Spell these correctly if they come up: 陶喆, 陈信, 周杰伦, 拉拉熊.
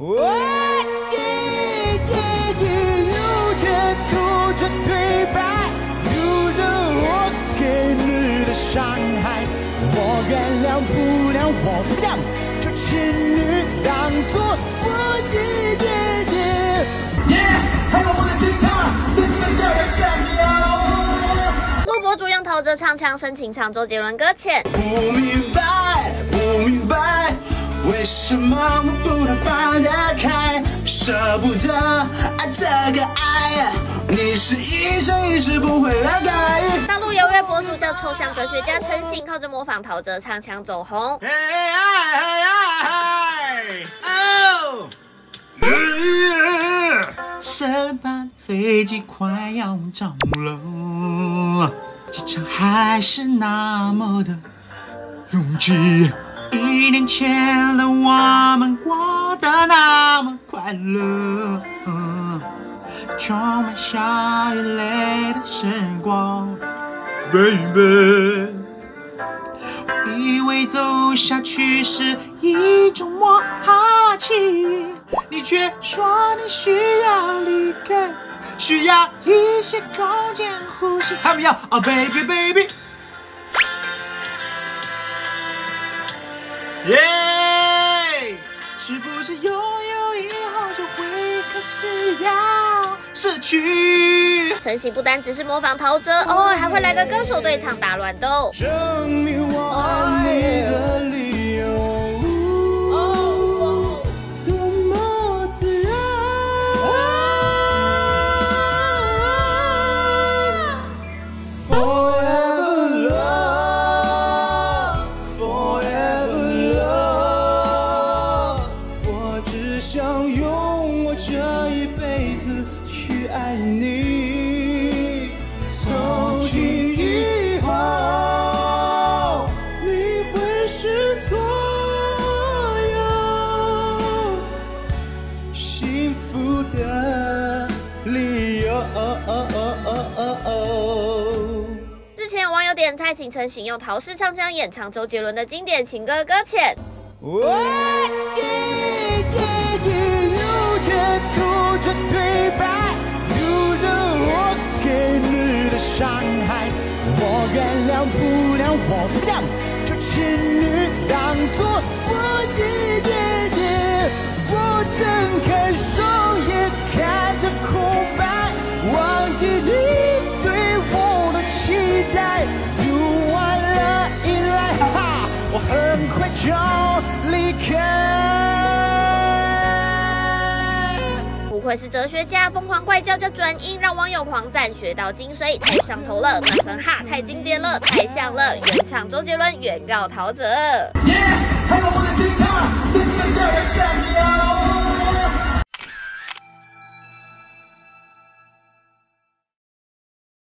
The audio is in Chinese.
我一点也有点哭着退败，留着我给你的伤害，我原谅不了，我不让这情侣当作我一点点。还有我的警察，你是叫人下标。陆博主用陶喆唱腔深情唱周杰伦歌《欠》。不明白，不明白。 为什么我不能放得开，舍不得爱这个爱，你是一生一世不会了解。大陆有位博主叫抽象哲学家陈信，靠着模仿陶喆唱腔走红。哎哎哎哎哎！哦，下班飞机快要着陆，机场还是那么的拥挤。 一年前的我们过得那么快乐，充满笑与泪的时光 ，baby。以为走下去是一种默契，你却说你需要离开，需要一些空间呼吸，还没有啊 ，baby baby。 耶！ Yeah! 是不是拥有以后就会开始要失去？陈信不单只是模仿陶喆，偶尔还会来个歌手对唱大乱斗。证明我爱你的理由，多么自然！点菜，请陈信用陶氏唱腔演唱周杰伦的经典情歌《搁浅》。我一点也有点哭着退败，留着我给你的伤害，我原谅不了，我不让这情侣当作我一点点。我睁开双眼，看着空白，忘记你对我的期待。 我很快就离开。不愧是哲学家，疯狂怪叫叫转音，让网友狂赞，学到精髓，太上头了，那声哈太经典了，太像了。原唱周杰伦，原告陶喆。耶！还有我的吉他，你是叫人下标。